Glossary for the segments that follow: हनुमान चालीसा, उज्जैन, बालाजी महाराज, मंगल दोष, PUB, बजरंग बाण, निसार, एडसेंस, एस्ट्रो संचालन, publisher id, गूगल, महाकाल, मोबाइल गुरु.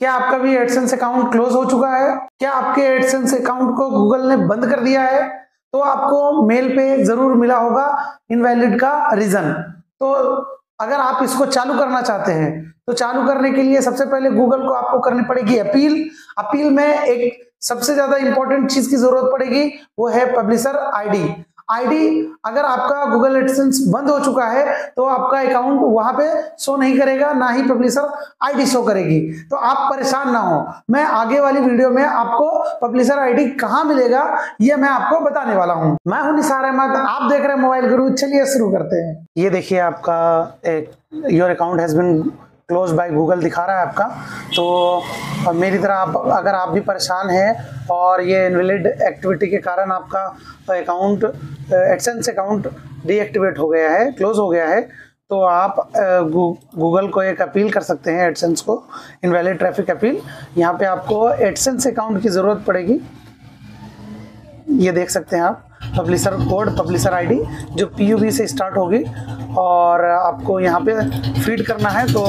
क्या आपका भी एडसेंस अकाउंट क्लोज हो चुका है? क्या आपके एडसेंस अकाउंट को गूगल ने बंद कर दिया है? तो आपको मेल पे जरूर मिला होगा इनवैलिड का रीजन। तो अगर आप इसको चालू करना चाहते हैं तो चालू करने के लिए सबसे पहले गूगल को आपको करनी पड़ेगी अपील। अपील में एक सबसे ज्यादा इंपॉर्टेंट चीज की जरूरत पड़ेगी, वो है पब्लिशर आईडी। आईडी अगर आपका गूगल एडसेंस बंद हो चुका है तो आपका अकाउंट वहां पे शो नहीं करेगा, ना ही पब्लिशर आईडी शो करेगी। तो आप परेशान ना हो, मैं आगे वाली वीडियो में आपको पब्लिशर आईडी कहां मिलेगा ये मैं आपको बताने वाला हूं। मैं हूं निसार, आप देख रहे हैं मोबाइल गुरु। चलिए शुरू करते हैं। ये देखिए आपका your account has been close by गूगल दिखा रहा है आपका। तो मेरी तरह आप अगर आप भी परेशान हैं और ये इनवैलिड एक्टिविटी के कारण आपका अकाउंट एडसेंस अकाउंट डीएक्टिवेट हो गया है, क्लोज हो गया है, तो आप गूगल को एक अपील कर सकते हैं एडसेंस को, इनवैलिड ट्रैफिक अपील। यहाँ पे आपको एडसेंस अकाउंट की ज़रूरत पड़ेगी। ये देख सकते हैं आप पब्लिशर कोड, पब्लिशर आईडी जो PUB से स्टार्ट होगी और आपको यहाँ पे फीड करना है। तो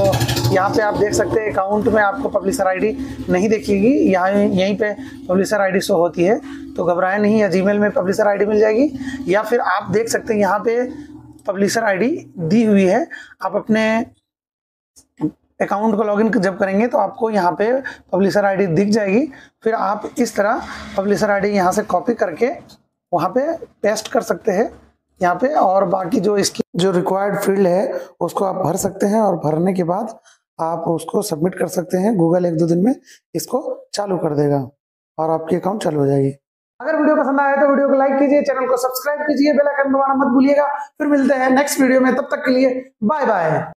यहाँ पे आप देख सकते हैं अकाउंट में आपको पब्लिशर आईडी नहीं देखेगी, यहीं पे पब्लिशर आईडी शो होती है। तो घबराएं नहीं, या जीमेल में पब्लिशर आईडी मिल जाएगी या फिर आप देख सकते हैं यहाँ पे पब्लिशर आईडी दी हुई है। आप अपने अकाउंट को लॉगिन जब करेंगे तो आपको यहाँ पे पब्लिशर आईडी दिख जाएगी। फिर आप इस तरह पब्लिशर आईडी यहाँ से कॉपी करके वहाँ पे पेस्ट कर सकते हैं यहाँ पे, और बाकी जो इसकी जो रिक्वायर्ड फील्ड है उसको आप भर सकते हैं और भरने के बाद आप उसको सबमिट कर सकते हैं। गूगल 1-2 दिन में इसको चालू कर देगा और आपकी अकाउंट चालू हो जाएगी। अगर वीडियो पसंद आया तो वीडियो को लाइक कीजिए, चैनल को सब्सक्राइब कीजिए, बेल आइकन दबाना मत भूलिएगा। फिर मिलते हैं नेक्स्ट वीडियो में, तब तक के लिए बाय बाय।